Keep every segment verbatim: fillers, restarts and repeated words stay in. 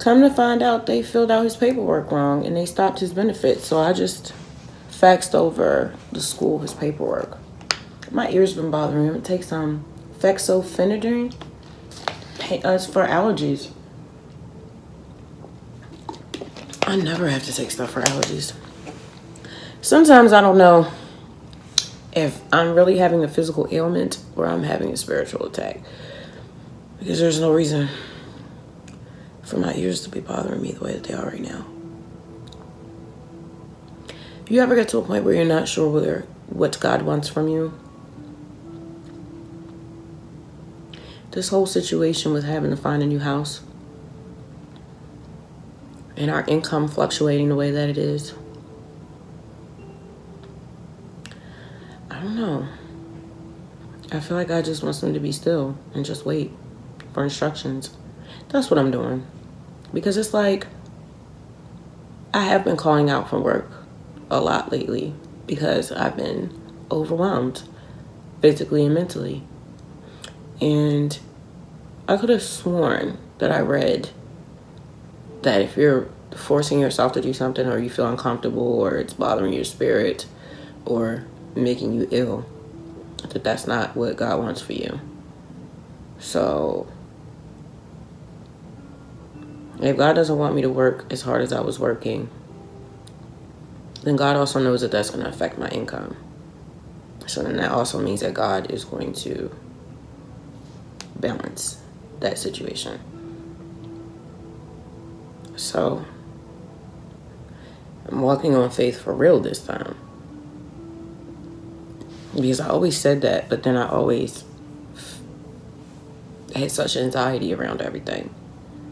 Come to find out, they filled out his paperwork wrong and they stopped his benefits. So I just faxed over the school his paperwork. My ears been bothering him. It takes some fexofenadrine. Hey, uh, it's for allergies. I never have to take stuff for allergies. Sometimes I don't know if I'm really having a physical ailment or I'm having a spiritual attack, because there's no reason for my ears to be bothering me the way that they are right now. You ever get to a point where you're not sure whether what God wants from you? This whole situation with having to find a new house and our income fluctuating the way that it is. I don't know. I feel like God just wants them to be still and just wait for instructions. That's what I'm doing. Because it's like, I have been calling out from work a lot lately because I've been overwhelmed physically and mentally. And I could have sworn that I read that if you're forcing yourself to do something, or you feel uncomfortable, or it's bothering your spirit or making you ill, that that's not what God wants for you. So if God doesn't want me to work as hard as I was working, then God also knows that that's going to affect my income. So then that also means that God is going to balance that situation. So I'm walking on faith for real this time, because I always said that, but then I always had such anxiety around everything,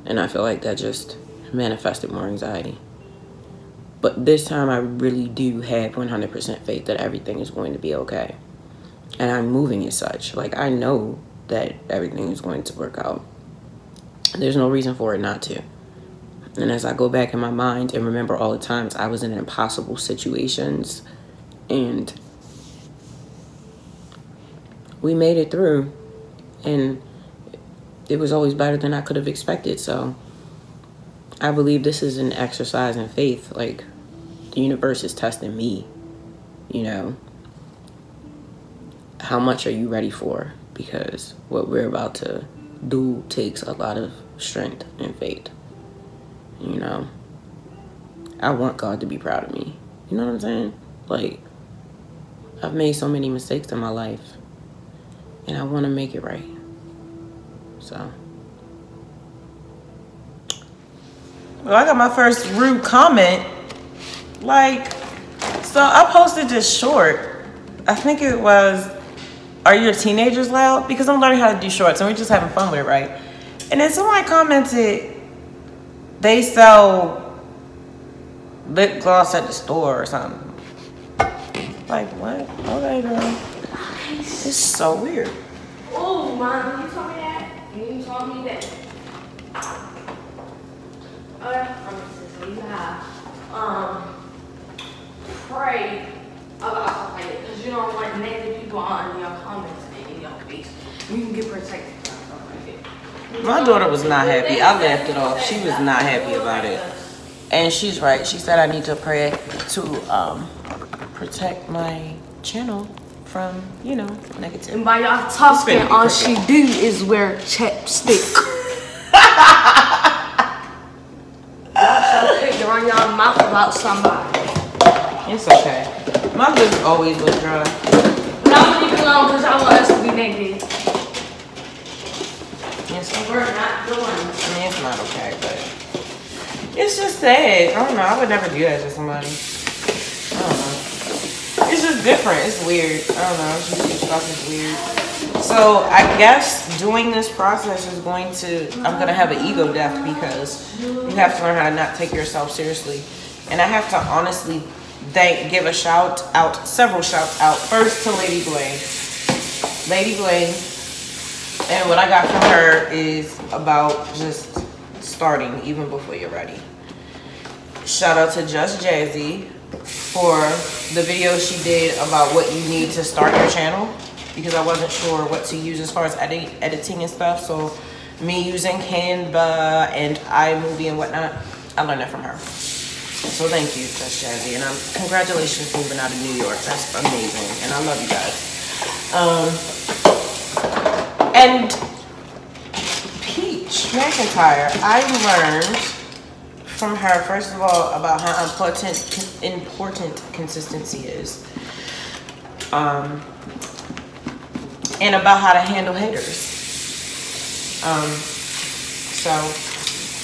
and I feel like that just manifested more anxiety. But this time I really do have one hundred percent faith that everything is going to be okay, and I'm moving as such. Like, I know that everything is going to work out. There's no reason for it not to. And as I go back in my mind and remember all the times I was in impossible situations and we made it through, and it was always better than I could have expected. So I believe this is an exercise in faith. Like, the universe is testing me, you know. How much are you ready for? Because what we're about to do takes a lot of strength and faith. You know, I want God to be proud of me. You know what I'm saying? Like, I've made so many mistakes in my life, and I want to make it right. So. Well, I got my first rude comment. Like, so I posted this short. I think it was, are your teenagers loud? Because I'm learning how to do shorts and we're just having fun with it, right? And then someone commented, they sell lip gloss at the store or something. Like, what? Okay, girl. It's so weird. Oh, Mom, you told me that? You told me that. Other promises you have. Um, pray about it, because you don't want negative people on your comments and in your face. You can get protected. My daughter was not happy. I laughed it off. She was not happy about it. And she's right. She said I need to pray to um, protect my channel from, you know, negativity. And by y'all talking, all she do is wear chapstick. So quick to run y'all mouth about somebody. It's okay. My lips always look dry. No, leave it alone, because I want us to be negative. So we're not doing. I mean, it's not okay, but it's just sad. I don't know. I would never do that to somebody. I don't know. It's just different. It's weird. I don't know. It's just, it's weird. So I guess doing this process is going to, I'm gonna have an ego death, because you have to learn how to not take yourself seriously. And I have to honestly thank, give a shout out, several shouts out. First to Lady Blaine. Lady Blaine. And what I got from her is about just starting even before you're ready. Shout out to Just Zee for the video she did about what you need to start your channel, because I wasn't sure what to use as far as edit, editing and stuff. So me using Canva and iMovie and whatnot. I learned that from her. So thank you, Just Shazzy. And um, congratulations moving out of New York. That's amazing. And I love you guys. Um, and Peach McIntyre, I learned from her, first of all, about how important, important consistency is. Um, and about how to handle haters. Um, so,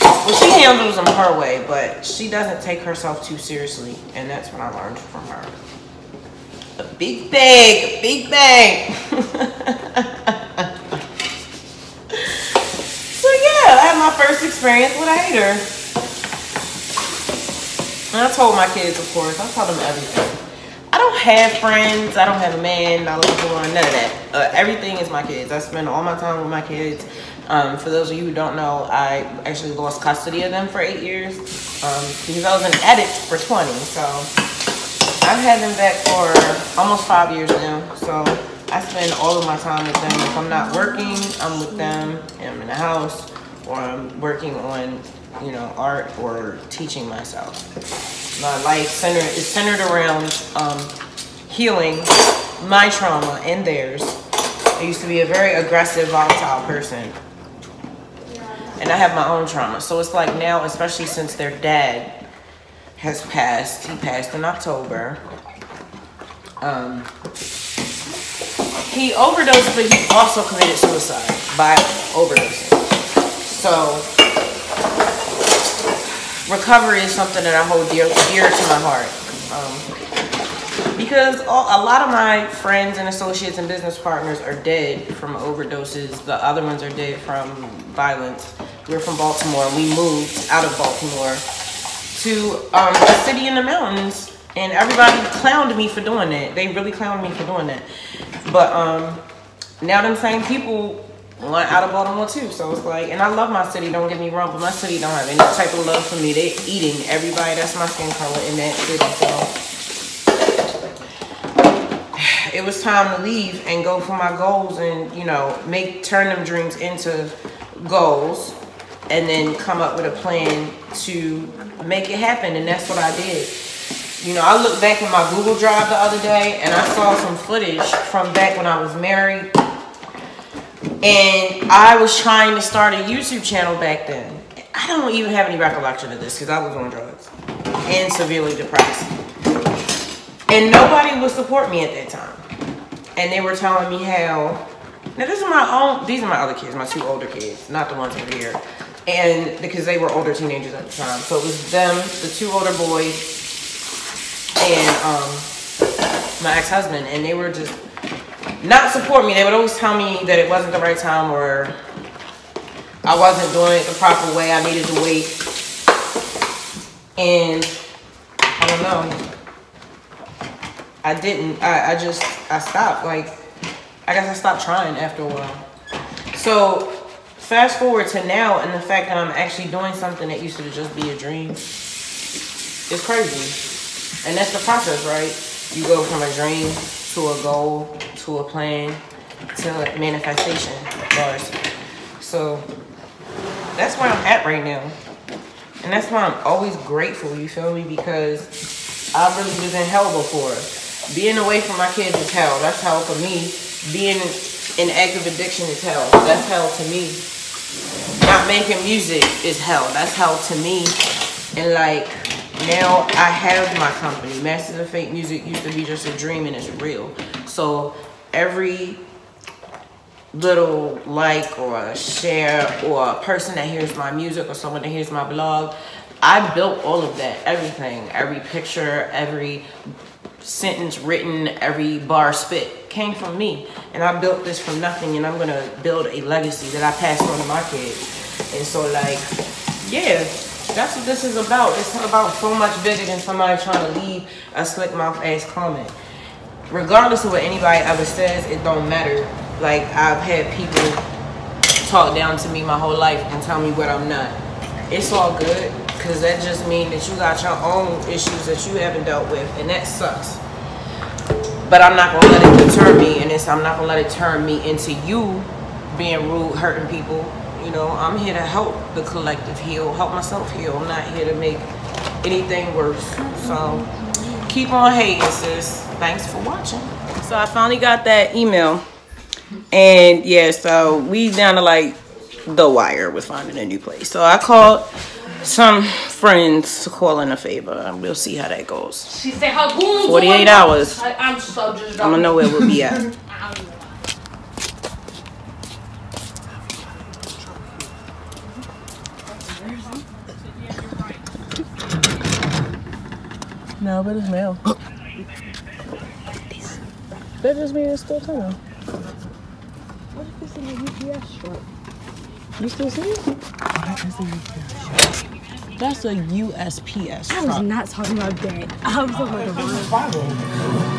well, she handles them her way, but she doesn't take herself too seriously, and that's what I learned from her. A big bang, a big bang. So yeah, I had my first experience with a hater. And I told my kids, of course, I told them everything. I don't have friends, I don't have a man, I love one, none of that. Uh, everything is my kids. I spend all my time with my kids. Um, for those of you who don't know, I actually lost custody of them for eight years um, because I was an addict for twenty. So I've had them back for almost five years now. So I spend all of my time with them. If I'm not working, I'm with them, and I'm in the house, or I'm working on, you know, art or teaching myself. My life center is centered around um, healing my trauma and theirs. I used to be a very aggressive, volatile person, and I have my own trauma. So it's like now, especially since their dad has passed, he passed in October. Um, he overdosed, but he also committed suicide by overdosing. So recovery is something that I hold dear, dear to my heart, um, because all, a lot of my friends and associates and business partners are dead from overdoses. The other ones are dead from violence. We're from Baltimore. We moved out of Baltimore to um, a city in the mountains, and everybody clowned me for doing it. They really clowned me for doing that. But um, now them same people one out of Baltimore too, so it's like, and I love my city, don't get me wrong, but my city don't have any type of love for me. They're eating everybody that's my skin color in that city, so it was time to leave and go for my goals and, you know, make, turn them dreams into goals and then come up with a plan to make it happen, and that's what I did. You know, I looked back in my Google Drive the other day and I saw some footage from back when I was married. And I was trying to start a YouTube channel back then. I don't even have any recollection of this because I was on drugs and severely depressed. And nobody would support me at that time. And they were telling me how, now this is my own, these are my other kids, my two older kids, not the ones over here. And because they were older teenagers at the time. So it was them, the two older boys, and um, my ex-husband. And they were just not support me. They would always tell me that it wasn't the right time or I wasn't doing it the proper way. I needed to wait. And I don't know. I didn't. I, I just, I stopped. Like, I guess I stopped trying after a while. So fast forward to now and the fact that I'm actually doing something that used to just be a dream. It's crazy. And that's the process, right? You go from a dream to a goal, to a plan, to manifestation, of course. So that's where I'm at right now. And that's why I'm always grateful, you feel me? Because I really was in hell before. Being away from my kids is hell. That's hell for me. Being in active addiction is hell. That's hell to me. Not making music is hell. That's hell to me. And like, now I have my company. Masters of Fake Music used to be just a dream and it's real. So every little like or share or a person that hears my music or someone that hears my blog, I built all of that, everything, every picture, every sentence written, every bar spit came from me. And I built this from nothing, and I'm going to build a legacy that I pass on to my kids. And so like, yeah, that's what this is about. It's about so much bigger than somebody trying to leave a slick mouth ass comment. Regardless of what anybody ever says, it don't matter. Like, I've had people talk down to me my whole life and tell me what I'm not. It's all good, because that just means that you got your own issues that you haven't dealt with, and that sucks. But I'm not going to let it deter me, and it's, I'm not going to let it turn me into you being rude, hurting people. You know, I'm here to help the collective heal, help myself heal. I'm not here to make anything worse. So keep on hating, sis. Thanks for watching. So I finally got that email. And yeah, so we down to like the wire with finding a new place. So I called some friends to call in a favor, and we'll see how that goes. She said her goons. forty-eight hours. I, I'm so just I'm gonna know where we'll be at. No, but it's male. That just means it's still time. What if it's in the U P S short? You still see it? That's a U S P S. I was not talking about that. I was talking about the word.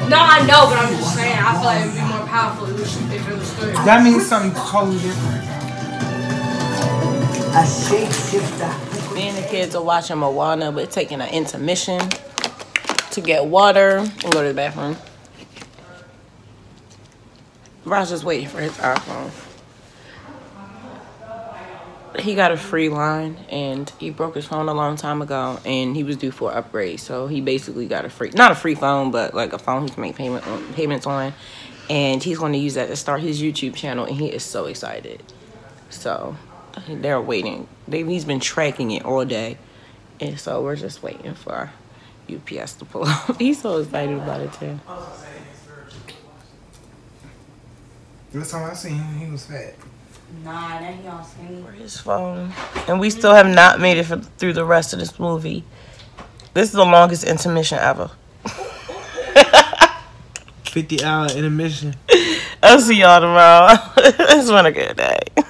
No, I know, but I'm just saying. I feel like it would be more powerful if it was three. That means something totally different. A shapeshifter. Me and the kids are watching Moana. We're taking an intermission to get water and go to the bathroom. Roger's waiting for his iPhone. He got a free line and he broke his phone a long time ago and he was due for an upgrade. So he basically got a free, not a free phone, but like a phone he can make payment on, payments on. And he's going to use that to start his YouTube channel, and he is so excited. So they're waiting. They, he's been tracking it all day. And so we're just waiting for U P S to pull up. He's so excited about it too. Last time I seen him, he was fat. Nah, that he all skinny. His phone, and we still have not made it for, through the rest of this movie. This is the longest intermission ever. fifty hour intermission. I'll see y'all tomorrow. It's been a good day.